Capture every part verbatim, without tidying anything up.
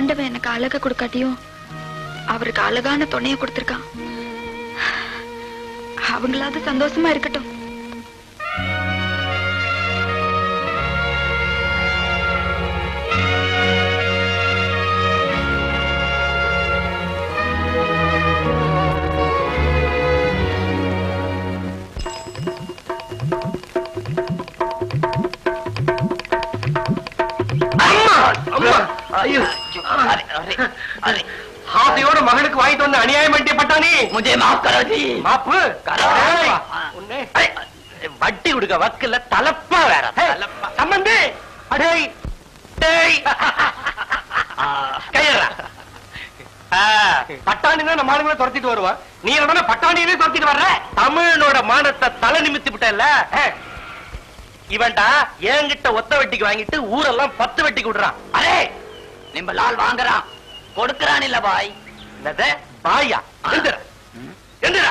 ஆண்டவன் எனக்கு அழகை கொடுக்காட்டியும் அவருக்கு அழகான துணையை கொடுத்திருக்கான். அவங்களாவது சந்தோஷமா இருக்கட்டும். मुझे माफ करो जी, माफ करो। अरे बड्डी उड़का वक्ल तलप्पा वेरा संबंधी अरे कयरा பட்டாணினா நம்ம ஆளுங்கள தரத்திட்டு வருவா நீ என்னடா பட்டாணியே தரத்திட்டு வர்ற தமிழனோட மானத்தை தலை நிமித்தி விட்டல்ல இவன்டா ஏங்கிட்ட ஒத்த வெட்டிக்கு வாங்கிட்டு ஊரெல்லாம் பத்து வெட்டிக்கு விடுறான் அரே நம்ம லால் வாங்குறான் கொடுக்கறான் இல்ல பாய் என்னதே பாயா எந்திரா எந்திரா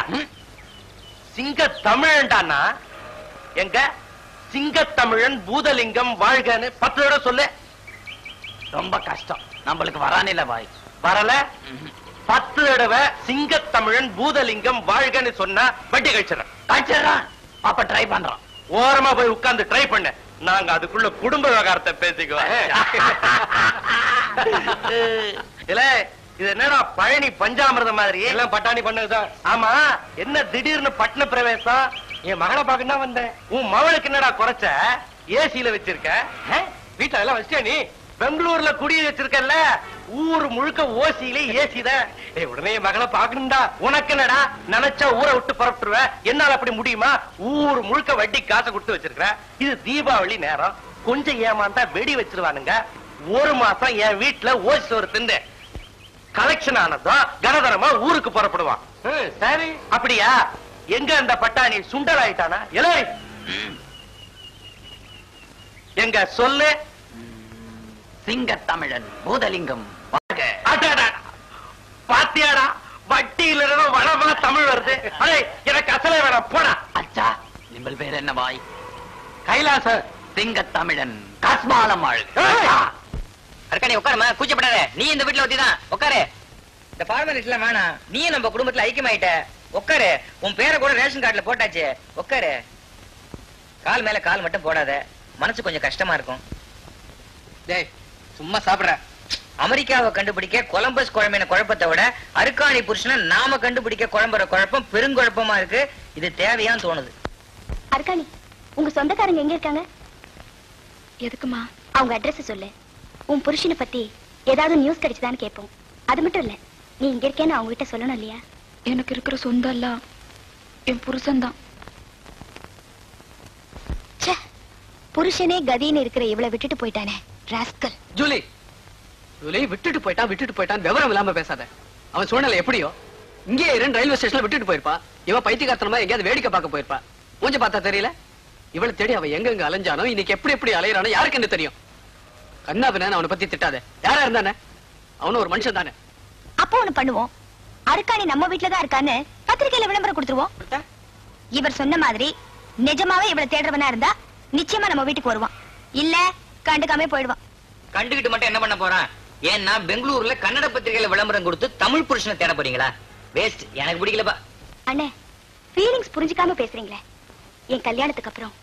சிங்க தமிழன்டானா எங்க சிங்க தமிழன் பூதலிங்கம் வாழ்கன்னு பத்தோட சொல்லு ரொம்ப கஷ்டம் நம்மளுக்கு வரானே இல்ல பாய் வரல பத்து தடவை சிங்க தமிழன் பூதலிங்கம் வாழ்கன்னு சொன்னா வட்டி கழிச்சிடறான் கழிச்சிடறான் அப்ப ட்ரை பண்றான் ஓரமா போய் உட்கார்ந்து ட்ரை பண்ண நாங்க அதுக்குள்ள குடும்ப விவகாரத்தை பேசிக்குவோம் இல்ல இது என்னடா பழனி பஞ்சாமிரதம் மாதிரி எல்லாம் பட்டாணி பண்ணதுதான் ஆமா என்ன திடீர்னு பட்டண பிரவேசம் என் மகளை பாக்கா வந்தேன் உன் மவளுக்கு என்னடா குறைச்ச ஏசியில வச்சிருக்க வீட்டுல எல்லாம் வச்சியா நீ பெங்களூர்ல குடிய வச்சிருக்கல ஊரு முழுக்க ஓசியில ஏசிதான் உடனே மகளை பாக்கணும்டா உனக்கு என்னடா நினைச்சா ஊரை விட்டு புறப்பட்டுருவேன் என்னால அப்படி முடியுமா ஊரு முழுக்க வட்டி காசை கொடுத்து வச்சிருக்க இது தீபாவளி நேரம் கொஞ்சம் ஏமாந்தா வெடி வச்சிருவானுங்க ஒரு மாசம் என் வீட்டுல ஓசி ஒரு திண்டேன் கலெக்ஷன் ஆனதா கனதரமா ஊருக்கு புறப்படுவான் சரி அப்படியா எங்க அந்த பட்டாணி சுண்டல் ஆயிட்டானா எலே எங்க சொல்லு சிங்க தமிழன் பூதலிங்கம் பாத்தியாடா வட்டியில இருந்து வளமா தமிழ் வருது அடே எனக்கு அசலே வேணாம் போடா அச்சா நிம்பல் பேர் என்ன பாய் கைலாச சிங்க தமிழன் காஸ்மாலம் ஆளு அருக்கணி உட்காரமா கூச்சப்படாத நீ இந்த வீட்டுல ஒத்திதான் உட்காரு இந்த ஃபார்மாலிட்டில வேணா நீ நம்ம குடும்பத்துல ஐக்கியமாயிட்ட உட்காரு உன் பேரை கூட ரேஷன் கார்டுல போட்டாச்சு உட்காரு கால் மேல கால் மட்டும் போடாத மனசு கொஞ்சம் கஷ்டமா இருக்கும் டேய் சும்மா சாப்பிடுற அமெரிக்காவை கண்டுபிடிக்க கொலம்பஸ் குழம்பின குழப்பத்தை விட அருக்காணி புருஷனை நாம கண்டுபிடிக்க குழம்புற குழப்பம் பெருங்குழப்பமா இருக்கு இது தேவையான்னு தோணுது அருக்காணி உங்க சொந்தக்காரங்க எங்க இருக்காங்க எதுக்குமா அவங்க அட்ரஸ் சொல்லு உன் புருஷனை பத்தி ஏதாவது நியூஸ் கிடைச்சதான்னு கேட்போம் அது மட்டும் இல்ல நீ இங்க இருக்கேன்னு அவங்க கிட்ட சொல்லணும் இல்லையா எனக்கு இருக்கிற சொந்தம் எல்லாம் என் புருஷன் தான் புருஷனே கதின்னு இருக்கிற இவ்வளவு விட்டுட்டு போயிட்டானே ராஸ்கல் ஜூலி ஜூலி விட்டுட்டு போயிட்டான் விட்டுட்டு போயிட்டான் விவரம் இல்லாம பேசாத அவன் சூழ்நிலை எப்படியோ இங்கே இரண்டு ரயில்வே ஸ்டேஷன்ல விட்டுட்டு போயிருப்பா இவன் பைத்தியக்காரத்தனமா எங்கேயாவது வேடிக்கை பார்க்க போயிருப்பா கொஞ்சம் பார்த்தா தெரியல இவளை தேடி அவன் எங்கெங்க அலைஞ்சானோ இன்னைக்கு எப்படி எப்படி அலையறானோ யாருக்கு என்ன தெரியும் கண்ணாபின அவனை பத்தி திட்டாத யாரா இருந்தானே அவனும் ஒரு மனுஷன் தானே அப்போ ஒண்ணு பண்ணுவோம் அருக்காணி நம்ம வீட்டுலதான் இருக்கான்னு பத்திரிகையில விளம்பரம் கொடுத்துருவோம் இவர் சொன்ன மாதிரி நிஜமாவே இவளை தேடுறவனா இருந்தா நிச்சயமா நம்ம வீட்டுக்கு வருவான் இல்ல கண்டுக்காமே போயிடுவான் கண்டுகிட்டு மட்டும் என்ன பண்ண போறான் ஏன்னா பெங்களூர்ல கன்னட பத்திரிகையில விளம்பரம் கொடுத்து தமிழ் புருஷனை தேட போறீங்களா வேஸ்ட் எனக்கு பிடிக்கலப்பா அண்ணே ஃபீலிங்ஸ் புரிஞ்சுக்காம பேசுறீங்களே என் கல்யாணத்துக்கு அப்புறம்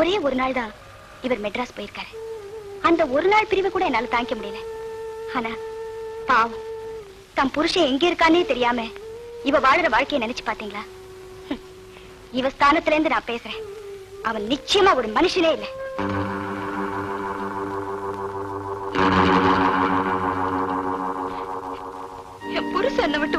ஒரே ஒரு நாள் தான் இவர் மெட்ராஸ் போயிருக்காரு அந்த ஒரு நாள் பிரிவு கூட என்னால தாங்க முடியல ஆனா பாவம் தன் புருஷன் எங்க இருக்கானே தெரியாம இவ வாழற வாழ்க்கையை நினைச்சு பாத்தீங்களா இவ ஸ்தானத்துல இருந்து நான் பேசுறேன் அவன் நிச்சயமா ஒரு மனுஷனே இல்ல என் புருஷன் என்னை விட்டு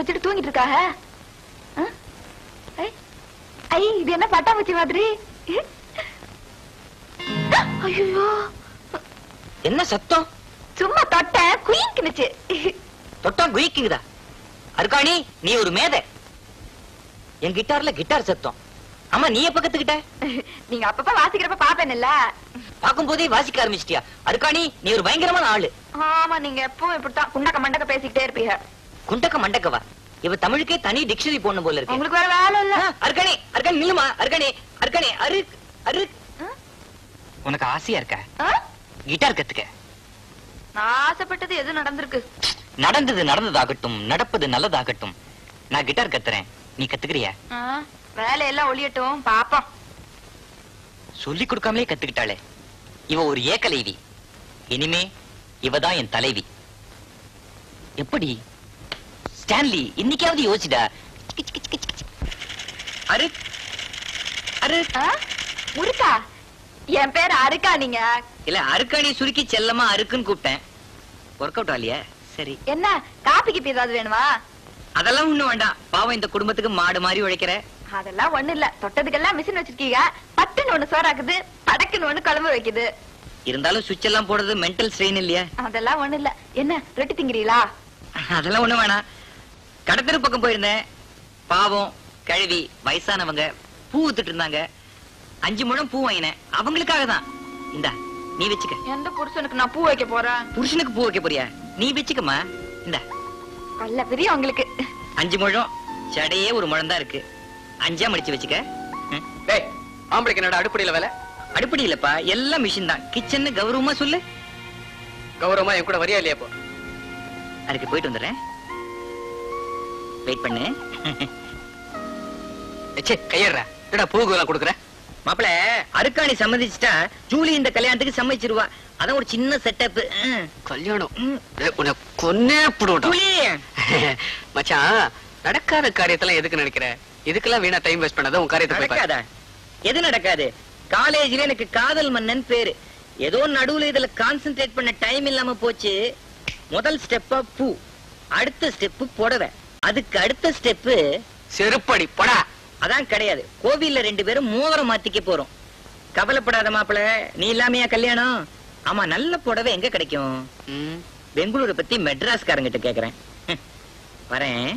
வச்சிட்டு தூங்கிட்டு இருக்காக. ஐ இது என்ன பட்டாம்பூச்சி மாதிரி? ஐயோ என்ன சத்தம்? சும்மா தொட்ட குயிக்குனுச்சு. தொட்டம் குயிக்குங்குதா? அருக்காணி நீ ஒரு மேதை. என் கிட்டார்ல கிட்டார் சத்தம். அம்மா நீ எப்ப கத்துக்கிட்ட? நீங்க அப்பப்ப வாசிக்கிறப்ப பாப்பேன்ல. பாக்கும் போதே வாசிக்க ஆரம்பிச்சிட்டியா? அருக்காணி நீ ஒரு பயங்கரமான ஆளு. ஆமா நீங்க எப்பவும் இப்படித்தான் குண்டக்க மண்டக்க பேசிக்கிட்டே இருப்பீங்க. குண்டக்க மண்டக்கவா? இவ தமிழுக்கே தனி டிக்ஷனரி போடணும் போல இருக்கு. உங்களுக்கு வேற வேலை இல்ல. அருக்காணி அருக்காணி நில்லுமா. அருக்காணி அருக்காணி அரு அரு உனக்கு ஆசையா இருக்கா? கிட்டார் கத்துக்க. நான் ஆசைப்பட்டது எது நடந்துருக்கு? நடந்தது நடந்ததாகட்டும், நடப்பது நல்லதாகட்டும். நான் கிட்டார் கத்துறேன், நீ கத்துக்கிறியா? வேலையெல்லாம் ஒளியட்டும் பாப்போம். சொல்லி கொடுக்காமலே கத்துக்கிட்டாளே, இவ ஒரு ஏக்கலைவி. இனிமே இவதான் என் தலைவி. எப்படி ஸ்டான்லி, இன்னைக்காவது யோசிச்சுடா. அரு அரு முருக்கா. என் பேர் அருக்கா. நீங்க இல்ல அருக்காணி சுருக்கி செல்லமா அருக்குன்னு கூப்பிட்டேன். ஒர்க் அவுட் ஆலியா? சரி என்ன காபி கிப்பி ஏதாவது வேணுமா? அதெல்லாம் ஒண்ணு வேண்டாம். பாவம் இந்த குடும்பத்துக்கு மாடு மாதிரி உழைக்கிற. அதெல்லாம் ஒண்ணு இல்ல, தொட்டதுக்கெல்லாம் மிஷின் வச்சிருக்கீங்க. பட்டுன்னு ஒண்ணு சோறாக்குது, படக்குன்னு ஒண்ணு குழம்பு வைக்குது. இருந்தாலும் சுவிட்ச் எல்லாம் போடுறது மென்டல் ஸ்ட்ரெயின் இல்லையா? அதெல்லாம் ஒண்ணு இல்ல. என்ன ரொட்டி திங்கிறீங்களா? அதெல்லாம் ஒண்ணு வேணாம். கடத்தெரு பக்கம் போயிருந்தேன். பாவம் கழுவி வயசானவங்க பூ ஊத்துட்டு இருந்தாங்க. அஞ்சு முழம் பூ வாங்கினேன் அவங்களுக்காக தான். இந்தா நீ வச்சுக்க. எந்த புருஷனுக்கு நான் பூ வைக்க போறேன்? புருஷனுக்கு பூ வைக்க போறியா? நீ வச்சுக்கமா. இந்தா நல்ல பெரிய உங்களுக்கு அஞ்சு முழம். சடையே ஒரு முழம் தான் இருக்கு. அஞ்சா மடிச்சு வச்சுக்க. டேய் ஆம்பளைக்கு என்னடா அடுப்படியில வேலை? அடுப்படி இல்லப்பா, எல்லாம் மிஷின் தான். கிச்சன் கௌரவமா சொல்லு. கௌரவமா என் கூட வரியா இல்லையா? போ அதுக்கு போயிட்டு வந்துடுறேன். வெயிட் பண்ணு. கையடுறா என்னடா பூவெல்லாம் கொடுக்குற? மாப்பிள அருக்காணி சம்மதிச்சுட்டா ஜூலி இந்த கல்யாணத்துக்கு சம்மதிச்சிருவா. அதான் ஒரு சின்ன செட்டப். கல்யாணம் கொன்னே போடுவோம். மச்சான் நடக்காத காரியத்தெல்லாம் எதுக்கு நினைக்கிற? இதுக்கெல்லாம் வீணா டைம் வேஸ்ட் பண்ணாத. உன் காரியத்தை நடக்காத. எது நடக்காது? காலேஜ்ல எனக்கு காதல் மன்னன் பேரு. ஏதோ நடுவுல இதுல கான்சென்ட்ரேட் பண்ண டைம் இல்லாம போச்சு. முதல் ஸ்டெப்பா பூ, அடுத்த ஸ்டெப்பு புடவை, அதுக்கு அடுத்த ஸ்டெப்பு செருப்படி போடா. அதான் கிடையாது. கோவில்ல ரெண்டு பேரும் மூவரம் மாத்திக்க போறோம். கவலைப்படாத மாப்பிள்ள, நீ இல்லாமையா கல்யாணம்? ஆமா நல்ல புடவை எங்க கிடைக்கும்? பெங்களூரை பத்தி மெட்ராஸ்காரங்கிட்ட கேக்குறேன். வரேன்.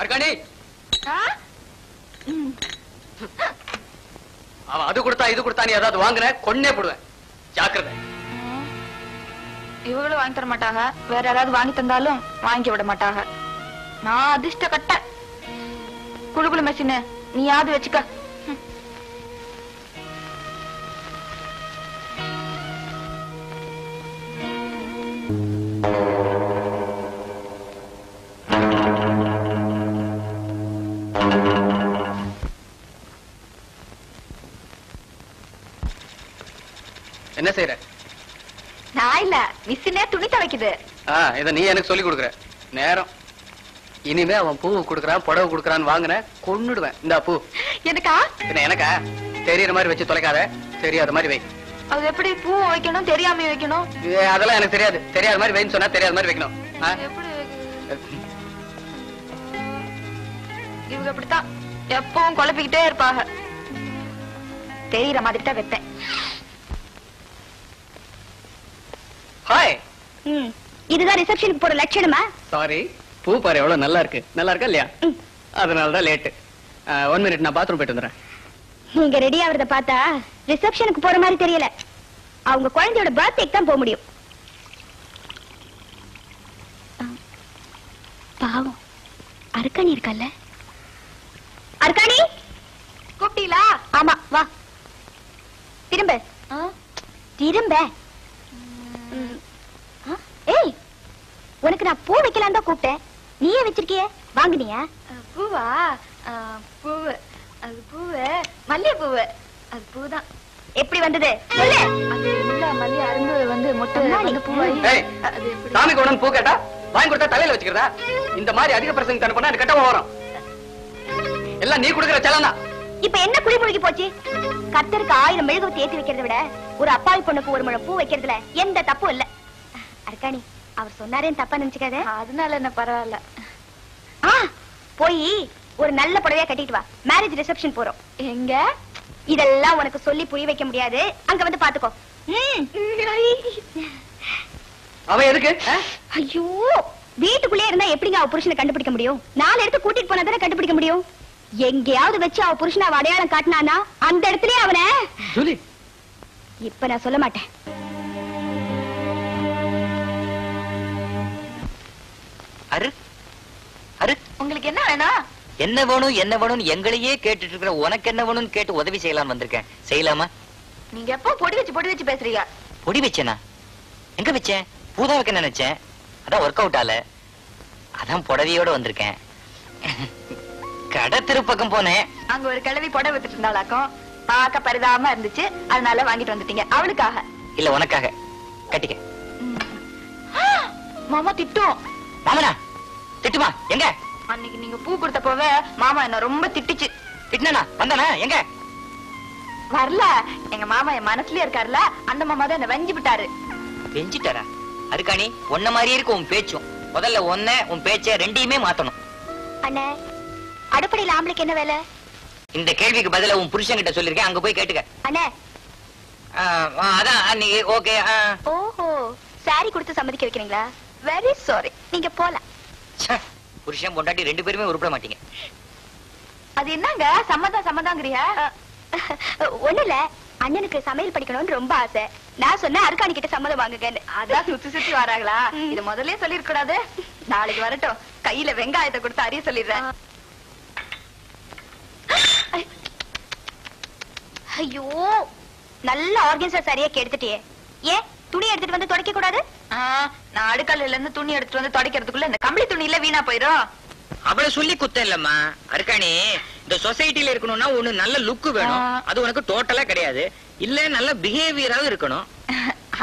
அருக்காணி அவன் அது கொடுத்தா இது கொடுத்தா நீ ஏதாவது வாங்குற கொன்னே போடுவேன். ஜாக்கிரதை. இவங்களும் வாங்கி தர மாட்டாங்க. வேற யாராவது வாங்கி தந்தாலும் வாங்கி விட மாட்டாங்க. நான் அதிர்ஷ்ட கட்ட. குழுகுழு மெஷின் நீ யாவது வச்சுக்க. என்ன செய்யற? நான் இல்ல மிஷினே துணி துவைக்குது. இத நீ எனக்கு சொல்லி கொடுக்குற நேரம். இனிமே அவன் பூ குடுக்கறான் புடவை குடுக்கறான்னு வாங்குற கொன்னுடுவேன். இந்த பூ எனக்கா? எனக்கா? தெரியற மாதிரி வச்சு தொலைக்காத. தெரியாத மாதிரி வை. அது எப்படி பூ வைக்கணும்? தெரியாம வைக்கணும். அதெல்லாம் எனக்கு தெரியாது. தெரியாத மாதிரி வைன்னு சொன்னா தெரியாத மாதிரி வைக்கணும். இவங்க அப்படித்தான் எப்பவும் குழப்பிக்கிட்டே இருப்பாங்க. தெரியற மாதிரி தான் வைப்பேன். ஹாய். ம் இதுதான் ரிசப்ஷனுக்கு போற லட்சணமா? சாரி பூ பாரு எவ்வளவு நல்லா இருக்கு. நல்லா இருக்கா இல்லையா? அதனால தான் லேட். ஒன் மினிட் நான் பாத்ரூம் போயிட்டு வந்துறேன். நீங்க ரெடி ஆவறத பார்த்தா ரிசப்ஷனுக்கு போற மாதிரி தெரியல. அவங்க குழந்தையோட பர்த்டேக்கு தான் போக முடியும். பாவம் அருக்காணி இருக்கல்ல. அருக்காணி கூப்பிட்டீங்களா? ஆமா வா. திரும்ப திரும்ப. ஏய் உனக்கு நான் பூ வைக்கலாம் தான் கூப்பிட்டேன். நீயே வச்சிருக்கிய வாங்கினியா? பூவா? பூவு அது பூவு மல்லிகை பூவு. அது பூதான். எப்படி வந்தது? மல்லிகை அருந்து வந்து மொட்டை பூவாயி சாமிக்கு உடனே பூ கேட்டா வாங்கி கொடுத்தா தலையில வச்சுக்கிறதா? இந்த மாதிரி அதிக பிரச்சனை தண்ணி பண்ணா எனக்கு கெட்ட வரும். எல்லாம் நீ கொடுக்குற செலவு தான். இப்ப என்ன குடி முழுகி போச்சு? கர்த்தருக்கு ஆயிரம் மெழுகு தேத்தி வைக்கிறத விட ஒரு அப்பாவி பொண்ணுக்கு ஒரு முழம் பூ வைக்கிறதுல எந்த தப்பும் இல்ல. அருக்காணி அவர் சொன்னாரேன் தப்பா நினைச்சுக்காத. அதனால என்ன பரவாயில்ல. ஆ போய் ஒரு நல்ல புடவையா கட்டிட்டு வா. மேரேஜ் ரிசப்ஷன் போறோம். எங்க? இதெல்லாம் உனக்கு சொல்லி புரிய வைக்க முடியாது. அங்க வந்து பாத்துக்கோ. அவ எதுக்கு? ஐயோ வீட்டுக்குள்ளே இருந்தா எப்படிங்க அவ புருஷனை கண்டுபிடிக்க முடியும்? நாலு இடத்துக்கு கூட்டிட்டு போனா தானே கண்டுபிடிக்க முடியும். எங்கேயாவது வச்சு அவ புருஷனை அடையாளம் காட்டினானா அந்த இடத்துலயே அவனை. ஜூலி இப்ப நான் சொல்ல மாட்டேன். அரு அரு உங்களுக்கு என்ன வேணும் என்ன வேணும் என்ன வேணும் எங்களையே கேட்டுட்டு இருக்கிற உனக்கு என்ன வேணும்னு கேட்டு உதவி செய்யலாம்னு வந்திருக்கேன். செய்யலாமா? நீங்க எப்போ பொடி வச்சு பொடி வச்சு பேசுறீங்க? பொடி வச்சேனா? எங்க வச்சேன்? பூதா வைக்க நினைச்சேன். அதான் ஒர்க் அவுட் ஆல அதான் புடவையோட வந்திருக்கேன். கடை திருப்பக்கம் போனேன். அங்க ஒரு கிழவி புடவை வித்துட்டு இருந்தாளாக்கும். பாக்க பரிதாபமா இருந்துச்சு. அதனால வாங்கிட்டு வந்துட்டீங்க. அவளுக்காக இல்ல உனக்காக கட்டிக்க. மாமா திட்டும். மாமனா திட்டுமா? எங்க அன்னைக்கு நீங்க பூ கொடுத்த போவே மாமா என்ன ரொம்ப திட்டுச்சு. திட்டினா வந்தானா? எங்க வரல. எங்க மாமா என் மனசுலயே இருக்காருல, அந்த மாமா தான் என்ன வெஞ்சு விட்டாரு. வெஞ்சிட்டாரா? அருக்காணி ஒன்ன மாதிரியே இருக்கு உன் பேச்சும். முதல்ல ஒன்ன உன் பேச்ச ரெண்டையுமே மாத்தணும். அண்ணே அடிப்படையில் ஆம்பளைக்கு என்ன வேலை? இந்த கேள்விக்கு பதில உன் புருஷன் கிட்ட சொல்லிருக்கேன், அங்க போய் கேட்டுக்க. அண்ணே அதான் நீங்க ஓகே. ஓஹோ சாரி கொடுத்து சம்மதிக்க வைக்கிறீங்களா? வெரி சாரி நீங்க போலாம். புருஷன் பொண்டாட்டி ரெண்டு பேருமே உருப்பட மாட்டீங்க. அது என்னங்க சம்மதம் சம்மதம்ங்கறியா? ஒண்ணு இல்ல அண்ணனுக்கு சமையல் படிக்கணும்னு ரொம்ப ஆசை. நான் சொன்ன அருக்காணி கிட்ட சம்மதம் வாங்குங்கன்னு. அதான் சுத்தி சுத்தி வராங்களா? இது முதல்ல சொல்லிருக்க கூடாது. நாளைக்கு வரட்டும் கையில வெங்காயத்தை கொடுத்து அறிய சொல்லிடுறேன். ஐயோ நல்ல ஆர்கன்ஸா சரியா கெடுத்துட்டே. ஏன் துணி எடுத்துட்டு வந்து துடைக்க கூடாது? நான் அடுக்கல்ல இருந்து துணி எடுத்துட்டு வந்து துடைக்கிறதுக்குள்ள இந்த கம்பளி துணி இல்ல வீணா போயிடும். அவ்வளவு சொல்லி குத்த இல்லம்மா. அருக்காணி இந்த சொசைட்டில இருக்கணும்னா ஒண்ணு நல்ல லுக் வேணும். அது உனக்கு டோட்டலா கிடையாது. இல்ல நல்ல பிஹேவியராவும் இருக்கணும்.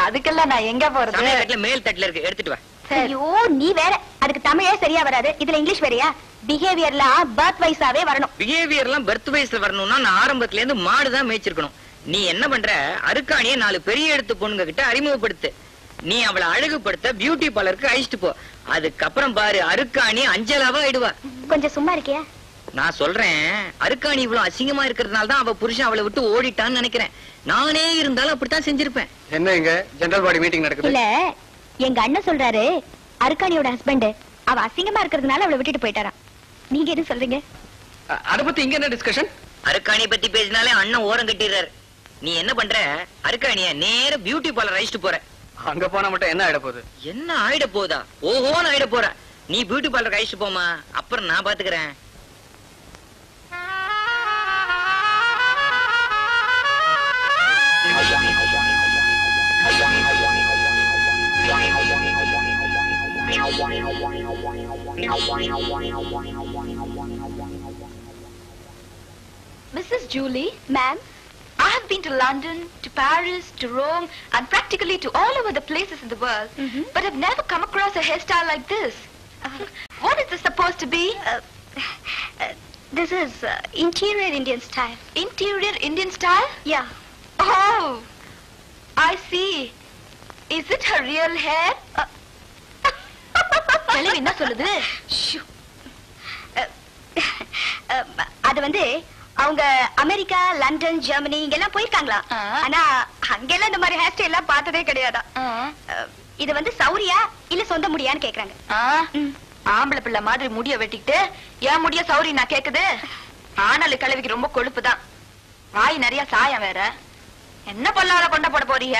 அதுக்கெல்லாம் நான் எங்க போறது? மேல் தட்டுல இருக்கு எடுத்துட்டு வா. ஐயோ நீ வேற. அதுக்கு தமிழே சரியா வராது, இதுல இங்கிலீஷ் வேறயா? பிஹேவியர்லாம் பர்த் வைஸாவே வரணும். பிஹேவியர்லாம் பர்த் வைஸ்ல வரணும்னா நான் ஆரம்பத்துல இருந்து மாடு தான் மேய்ச்சிருக்கணும். நீ என்ன பண்ற? அருக்காணியை நாலு பெரிய எடுத்து பொண்ணுங்க கிட்ட அறிமுகப்படுத்து. நீ அவளை அழகுபடுத்த பியூட்டி பார்லருக்கு அழிச்சிட்டு போ. அதுக்கப்புறம் பாரு அருக்காணி அஞ்சலாவா ஆயிடுவா. கொஞ்சம் சும்மா இருக்கியா? நான் சொல்றேன் அருக்காணி இவ்வளவு அசிங்கமா இருக்கிறதுனால தான் அவ புருஷன் அவளை விட்டு ஓடிட்டான்னு நினைக்கிறேன். நானே இருந்தாலும் அப்படித்தான் செஞ்சிருப்பேன். என்ன இங்க ஜெனரல் பாடி மீட்டிங் நடக்குது? இல்ல எங்க அண்ணன் சொல்றாரு அருக்காணியோட ஹஸ்பண்ட் அவ அசிங்கமா இருக்கிறதுனால அவளை விட்டுட்டு போயிட்டாராம். நீங்க என்ன சொல்றீங்க? அத பத்தி இங்க என்ன டிஸ்கஷன்? அருக்காணி பத்தி பேசினாலே அண்ணன் ஓரம் கட்டிடுறாரு. நீ என்ன பண்ற? அருக்காணியா நேர பியூட்டி பார்லர் அழைச்சிட்டு போற. அங்க போனா மட்டும் என்ன ஆயிட போகுது? என்ன ஆயிட போதா? ஓஹோன்னு ஆயிட போற. நீ பியூட்டி பார்லர் அழைச்சிட்டு போமா, அப்புறம் நான் பாத்துக்கிறேன். Missus Julie, ma'am, I have been to London, to Paris, to Rome, and practically to all over the places in the world, mm-hmm. but have never come across a hairstyle like this. Uh, what is this supposed to be? Uh, uh, this is uh, interior Indian style. Interior Indian style? Yeah. Oh, I see. Is it her real hair? Uh, என்ன சொல்லுது? அது வந்து அவங்க America, London, Germany இங்கெல்லாம் போயிருக்காங்களா? ஆனா அங்கெல்லாம் இந்த மாதிரி ஹேர் ஸ்டைல் எல்லாம் பார்த்ததே கிடையாதா? இது வந்து சௌரியா இல்ல சொந்த முடியான்னு கேக்குறாங்க. ஆம்பளை பிள்ளை மாதிரி முடிய வெட்டிக்கிட்டு ஏன் முடிய சௌரி நான் கேக்குது? ஆனாலும் கிழவிக்கு ரொம்ப கொழுப்புதான். வாய் நிறைய சாயம் வேற. என்ன பொல்லாத கொண்ட போட போறீங்க?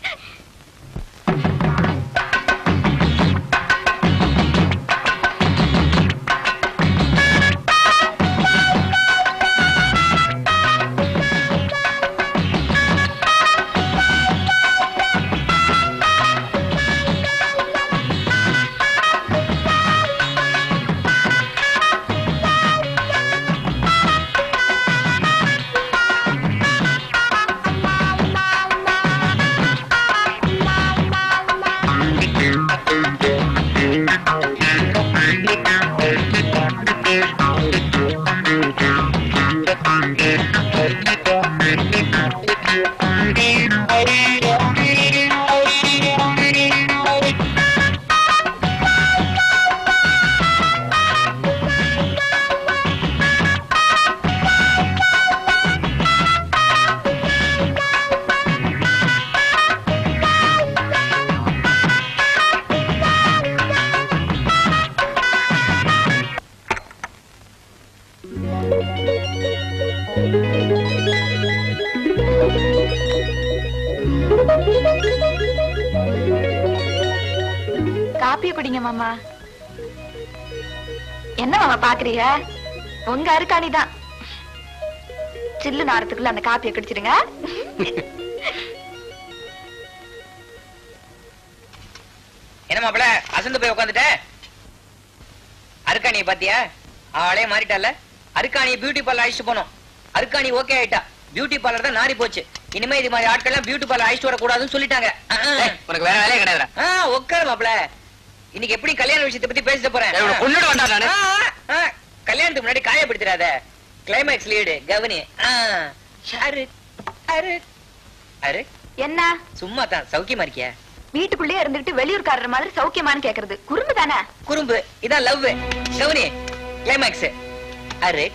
காப்பியை குடிங்க மாமா. என்ன மாமா பாக்குறீங்க? உங்க அருக்காணி தான். சில்லு நாரத்துக்குள்ள அந்த காப்பியை குடிச்சிடுங்க. என்ன மாப்பிள அசந்து போய் உட்காந்துட்ட? அருக்காணியை பாத்தியா? ஆளே மாறிட்டால. அருக்காணியை பியூட்டி பார்லர் அழைச்சிட்டு போனோம். அருக்காணி ஓகே ஆயிட்டா. பியூட்டி பார்லர் தான் நாரி போச்சு. இனிமே இது மாதிரி ஆட்கள் எல்லாம் பியூட்டி பார்லர் அழைச்சிட்டு வரக்கூடாதுன்னு சொல்லிட்டாங்க. உனக்கு வேற வேலையே கிடையாது. உட்காரு மாப்பிள. இன்னைக்கு எப்படி கல்யாண விஷயத்தை பத்தி பேசிட்டு போறேன். கல்யாணத்துக்கு முன்னாடி காயப்படுத்திடாத. கிளைமேக்ஸ் லீடு கவனி. என்ன சும்மா தான் சௌக்கியமா இருக்கியா? வீட்டுக்குள்ளேயே இருந்துட்டு வெளியூர்காரர் மாதிரி சௌக்கியமானு கேக்குறது குறும்பு தானே? குறும்பு இதான் லவ். கவனி கிளைமேக்ஸ். அரு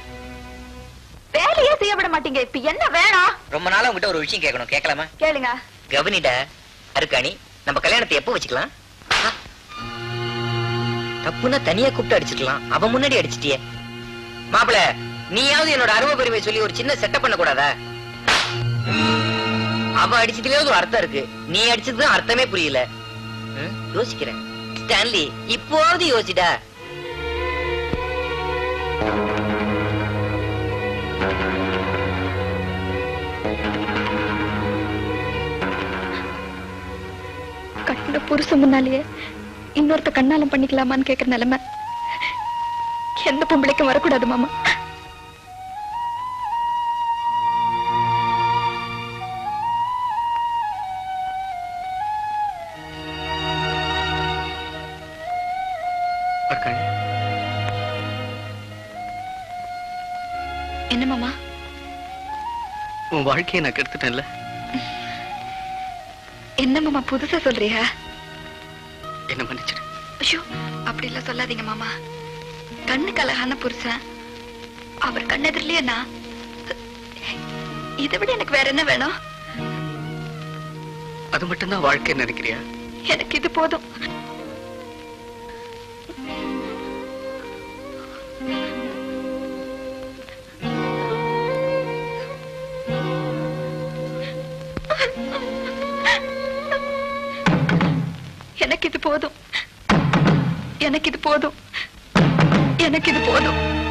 வேலையே செய்ய விட மாட்டீங்க. இப்ப என்ன வேணும்? ரொம்ப நாளா உங்ககிட்ட ஒரு விஷயம் கேட்கணும். கேட்கலாமா? கேளுங்க. கவனிடா அருக்காணி, நம்ம கல்யாணத்தை எப்போ வச்சுக்கலாம்? தப்புனா தனியா கூப்பிட்டு அடிச்சுக்கலாம். அவன் முன்னாடி அடிச்சிட்டியே மாப்பிள. நீயாவது என்னோட அருமை பெருமை சொல்லி ஒரு சின்ன செட்டப் பண்ண கூடாதா? அவ அடிச்சதுலயாவது ஒரு அர்த்தம் இருக்கு. நீ அடிச்சதுதான் அர்த்தமே புரியல. யோசிக்கிறேன் ஸ்டான்லி, இப்போது யோசிடா. கட்டின புருஷன் முன்னாலேயே இன்னொருத்த கண்ணாலம் பண்ணிக்கலாமான்னு கேட்கற நிலைமை எந்த பொம்பளைக்கும் வரக்கூடாது மாமா. என்ன மாமா உன் வாழ்க்கையை நான் கெடுத்துட்டேன்ல? என்ன மாமா புதுசா சொல்றியா? என்ன மன்னிச்சிடு. ஐயோ அப்படி எல்லாம் சொல்லாதீங்க மாமா. கண்ணுக்கு அழகான புருஷன், அவர் கண்ணெதிரிலேயே நான். இதை விட எனக்கு வேற என்ன வேணும்? அது மட்டும்தான் வாழ்க்கைன்னு நினைக்கிறியா? எனக்கு இது போதும். எனக்கு இது போதும். எனக்கு இது போதும். எனக்கு இது போதும்.